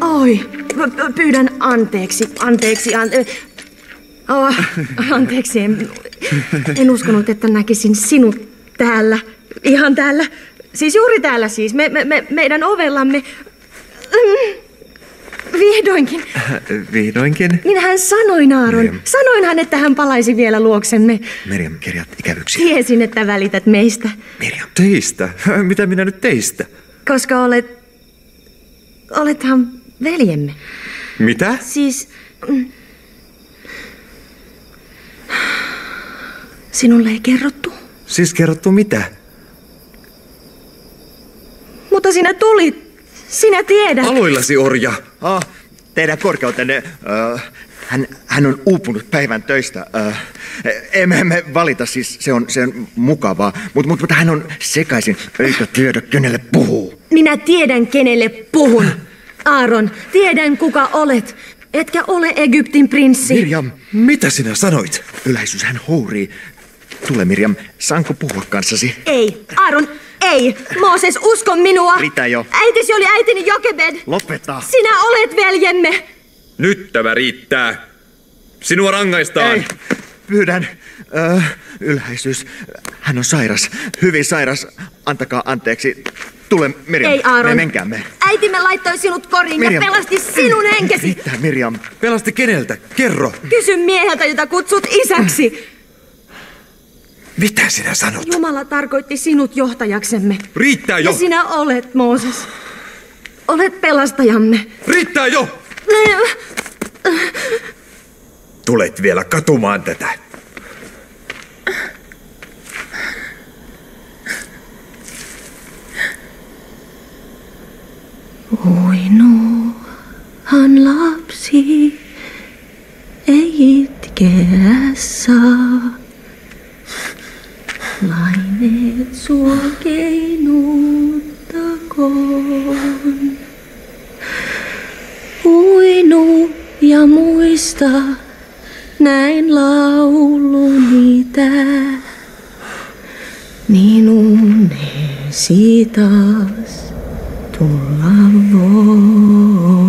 Oi, pyydän anteeksi, en uskonut, että näkisin sinut täällä. Ihan täällä. Siis juuri täällä siis. Meidän ovellamme. Vihdoinkin. Vihdoinkin? Niin hän sanoi, Aaron. Mirjam. Sanoinhan, että hän palaisi vielä luoksemme. Mirjam, kirjat ikävyksiä. Tiesin, että välität meistä. Mirjam. Teistä? Mitä minä nyt teistä? Koska olethan veljemme. Mitä? Siis... Sinulle ei kerrottu. Siis kerrottu mitä? Mutta sinä tulit. Sinä tiedät. Aloillasi, orja. Teidän korkeutenne. Hän on uupunut päivän töistä. Emme valita, siis se on mukavaa. Mutta hän on sekaisin. Eikä tiedä, kenelle puhuu. Minä tiedän, kenelle puhun. Aaron, tiedän, kuka olet. Etkä ole Egyptin prinssi. Mirjam, mitä sinä sanoit? Yläisyys hän hourii. Tule, Mirjam, saanko puhua kanssasi? Ei, Aaron. Ei, Mooses, usko minua. Mitä jo? Äitisi oli äitini Jokebed. Lopeta. Sinä olet veljemme. Nyt tämä riittää. Sinua rangaistaan. Ei, pyydän. Ylhäisyys. Hän on sairas. Hyvin sairas. Antakaa anteeksi. Tule, Mirjam. Ei, Aaron. Menkäämme. Äitimme laittoi sinut koriin, Mirjam, ja pelasti sinun henkesi. Mitä, Mirjam? Pelasti keneltä? Kerro. Kysy mieheltä, jota kutsut isäksi. Mitä sinä sanot? Jumala tarkoitti sinut johtajaksemme. Riittää jo! Ja sinä olet, Mooses. Olet pelastajamme. Riittää jo! Tulet vielä katumaan tätä. Uinuhan lapsi ei itkeä saa. Laineet sua keinuttakoon. Uinu ja muista näin lauluni tää. Niin unesi taas tulla voi.